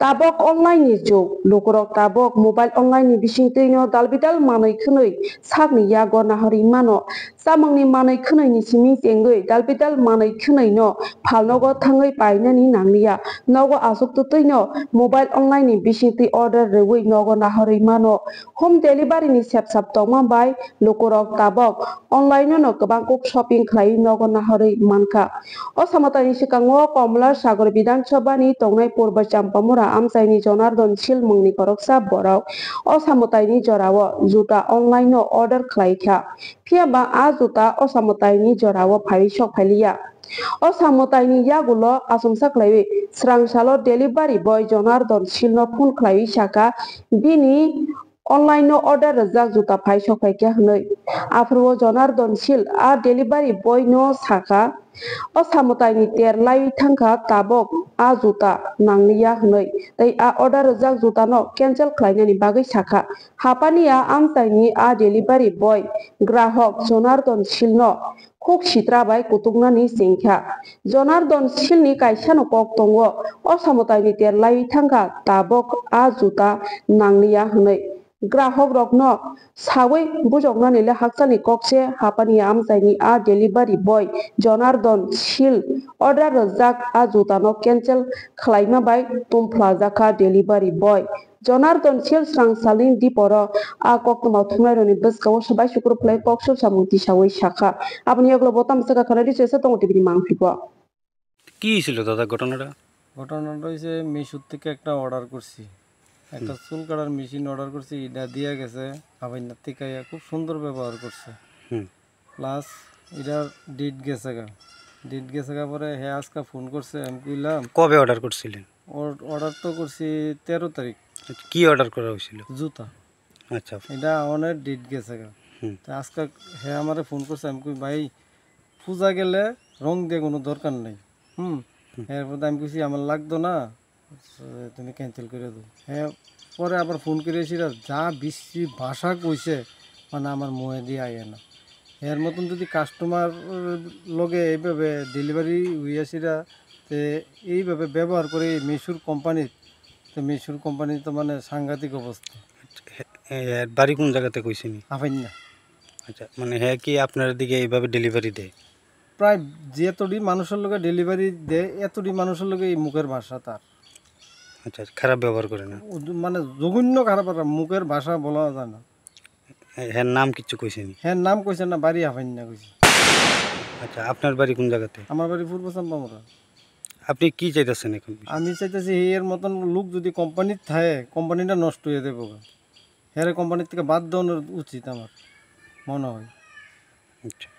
Tabok online ni juk, lukurok tabok mobile online ni bising tino dalbidal manoi khnoi sakni yago nahari mano samangni manoi khnoi ni siming tengoi dalbidal manoi khnoi no phalnogo thangoi paina ni nangliya nogo asuk tuino mobile online ni bising ti order rewoi nogo nahari mano home delivery ni sep sap tongma bai lukurok tabok online no kabangkok shopping khlai nogo nahari manka osamata ni sikango komla sagor bidan chobani tongnai purba champa আমসাইনি Janardan শিল মংনি করকসা বরক অসামতাইনি জরাও জুতা online order খাইখা ফিয়াবা আ জুতা অসামতাইনি জরাও ফাইশক ফাইলিয়া অসামতাইনি ইয়াগুলো আসুমসা খাইবে স্রাংসালো delivery boy Janardan শিল phone খাই শাখা বিনি online order রাজা জুতা ফাইশক ফাইকা হনৈ আফরো জনার্দন শিল আ ডেলিভারি বয় ন শাখা অসামতাইনি তের লাই থাংখা তাবক আ জুতা নাংলিয়া হনৈ তাই আ অর্ডার জাক জুতানো ক্যান্সেল খাইনানি বাগৈ শাখা হাপানিয়া আমতাইনি আ ডেলিভারি বয় গ্রাহক জনার্দন শিলনো খুব সিত্রাবাই কুতুংনানি সিংখ্যা জনার্দন শিলনি কাইসানো কক দঙ্গ অসামতাইনি তের লাই থাংখা তাবক আ জুতা নাংলিয়া হনৈ গ্রাহক রগ্ন সাবৈ বুজগ্না নিলে হাকসানি ককসে হাপানি আমসাইনি আ delivery boy Janardan Shil order রজাক আ জুতানো ক্যান্সেল খালাইমা বাই তুমফ্লা জাকা ডেলিভারি বয় জনার্দন শিল স্রাংসালিন দিপর আ ককমাও থুনাইরনি বসকাও সবাই শুক্র ফ্লাই ককসব সামুতি সাবৈ শাখা আপনি এগুলো বোতাম শাখা খালাইরি শেষে তোমার টিভির মাংফিব কি ছিল দাদা ঘটনাটা হয়েছে মিশুর থেকে একটা অর্ডার করছি একটা চুল কাটার মেশিন অর্ডার করছি এটা দিয়ে গেছে আবার নাতিকাইয়া খুব সুন্দর ব্যবহার করছে প্লাস এটার ডেট গেছে গা ডেট গেছে গা পরে হ্যাঁ আজকে ফোন করছে আমি কইলাম কবে অর্ডার করছিলেন অর্ডার তো করছি 13 তারিখ কি অর্ডার করা হয়েছিল জুতা আচ্ছা এটা অনেক ডেট গেছে গা তো আজকে হ্যাঁ আমার ফোন করছে আমি কই ভাই পূজা গেলে রং দিয়ে কোনো দরকার নেই এরপর আমি কইছি আমার লাগতো না তুমি ক্যান্সেল করে দাও হ্যাঁ পরে আবার ফোন করেছি যা বিশ্রী ভাষা কইছে মানে আমার মনে দিয়ে আয় না এর মতন যদি কাস্টমার লগে এইভাবে ডেলিভারি হইয়াছিরা তে এইভাবে ব্যবহার করে মিশুর কোম্পানি তো মিশুর কোম্পানি তো মানে সাংঘাতিক অবস্থা বাড়ি কোন জায়গাতে কইছিনি আপনি না আচ্ছা মানে হ্যাঁ কি আপনার দিকে এইভাবে ডেলিভারি দেয় প্রায় যেতটি মানুষের লগে ডেলিভারি দেয় এতটি মানুষের লগে এই মুখের ভাষা তার আচ্ছা খারাপ ব্যবহার করে না মানে জঘন্য খারাপ মুখের ভাষা বলা যায় না হ্যাঁ নাম কিছু কইছেনি হ্যাঁ নাম কইছেন না বাড়ি আফাইন না কইছে আচ্ছা আপনার বাড়ি কোন জায়গাতে আমার বাড়ি পূর্ব চাম্পামরা আপনি কি চাইতেছেন এখন আমি চাইতেছি এর মতন লোক যদি কোম্পানি থাকে কোম্পানিটা নষ্ট হয়ে দেবো হ্যাঁ কোম্পানির থেকে বাদ দেওয়ানোর উচিত আমার মনে হয় আচ্ছা